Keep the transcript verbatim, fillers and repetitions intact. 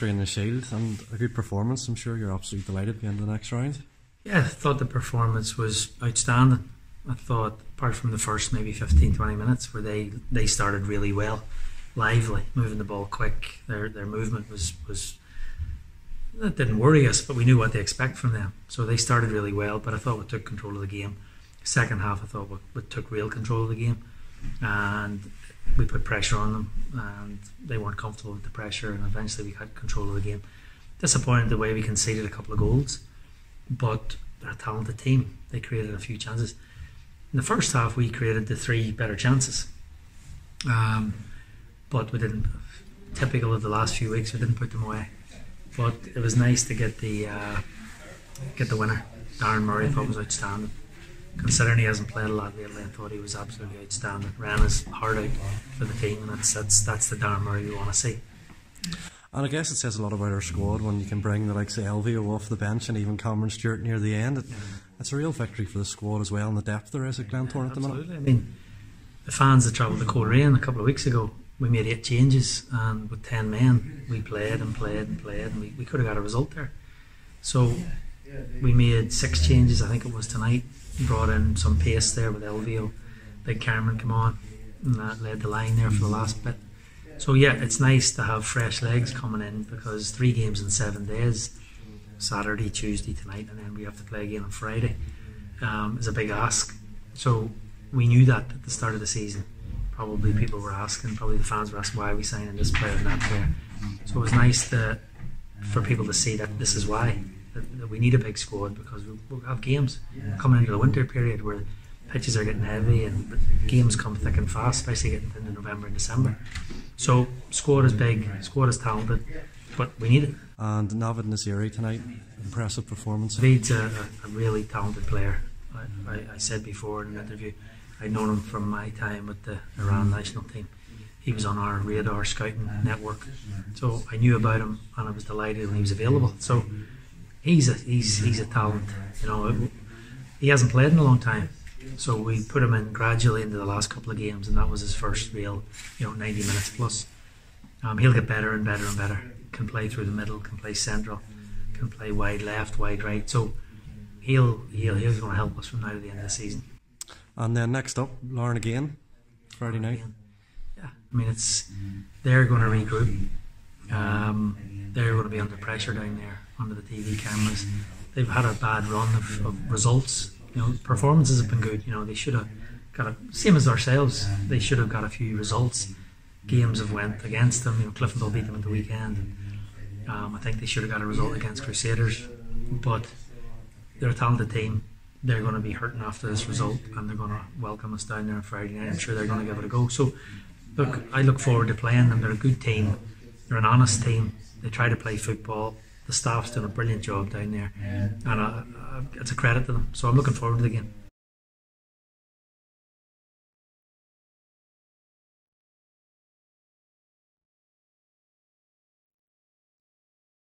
victory in the Shield and a good performance. I'm sure you're absolutely delighted at the end of the next round. Yeah, I thought the performance was outstanding. I thought, apart from the first maybe fifteen to twenty minutes where they, they started really well, lively, moving the ball quick. Their their movement was, was that didn't worry us, but we knew what to expect from them. So they started really well, but I thought we took control of the game. Second half, I thought we, we took real control of the game, and we put pressure on them, and they weren't comfortable with the pressure, and eventually we had control of the game. Disappointed the way we conceded a couple of goals, but they're a talented team. They created a few chances. In the first half, we created the three better chances, um, but we didn't. Typical of the last few weeks, we didn't put them away. But it was nice to get the uh, get the winner. Darren Murray, I thought, was outstanding. Considering he hasn't played a lot lately, I thought he was absolutely outstanding. Ran his heart out for the team, and that's that's, that's the Darren Murray we want to see. And I guess it says a lot about our squad when you can bring the likes of Elvio off the bench and even Cameron Stewart near the end. It, yeah. It's a real victory for the squad as well, and the depth there is at Glentoran yeah, at the minute. Absolutely. I mean, the fans that travelled to Coleraine a couple of weeks ago, we made eight changes, and with ten men, we played and played and played, and we, we could have got a result there. So we made six changes, I think it was tonight. Brought in some pace there with Elvio. Big Cameron come on, and that led the line there for the last bit. So yeah, it's nice to have fresh legs coming in, because three games in seven days, Saturday, Tuesday, tonight, and then we have to play again on Friday, um, is a big ask. So we knew that at the start of the season. Probably people were asking, probably the fans were asking, why are we signing this player and that player? So it was nice to, for people to see that this is why, that, that we need a big squad, because we'll, we'll have games coming into the winter period where pitches are getting heavy and games come thick and fast, especially getting into November and December. So squad is big, squad is talented, but we need it. And Navid Naziri tonight, impressive performance. Navid's a, a really talented player. I, I, I said before in an interview, I'd known him from my time with the Iran national team. He was on our radar scouting network, so I knew about him, and I was delighted when he was available. So he's a he's he's a talent. You know, it, he hasn't played in a long time. So we put him in gradually into the last couple of games, and that was his first real, you know, ninety minutes plus. Um, he'll get better and better and better. Can play through the middle, can play central, can play wide left, wide right. So he'll he'll he's going to help us from now to the end of the season. And then next up, Lauren again, Friday night. Yeah, I mean it's they're going to regroup. Um, they're going to be under pressure down there, under the T V cameras. They've had a bad run of, of results. You know, performances have been good. You know, they should have got a, same as ourselves. They should have got a few results. Games have went against them. You know, Cliftonville beat them at the weekend. Um, I think they should have got a result against Crusaders, but they're a talented team. They're going to be hurting after this result, and they're going to welcome us down there on Friday night. I'm sure they're going to give it a go. So, look, I look forward to playing them. They're a good team. They're an honest team. They try to play football. The staff's doing a brilliant job down there, and I, I, it's a credit to them. So I'm looking forward to the game.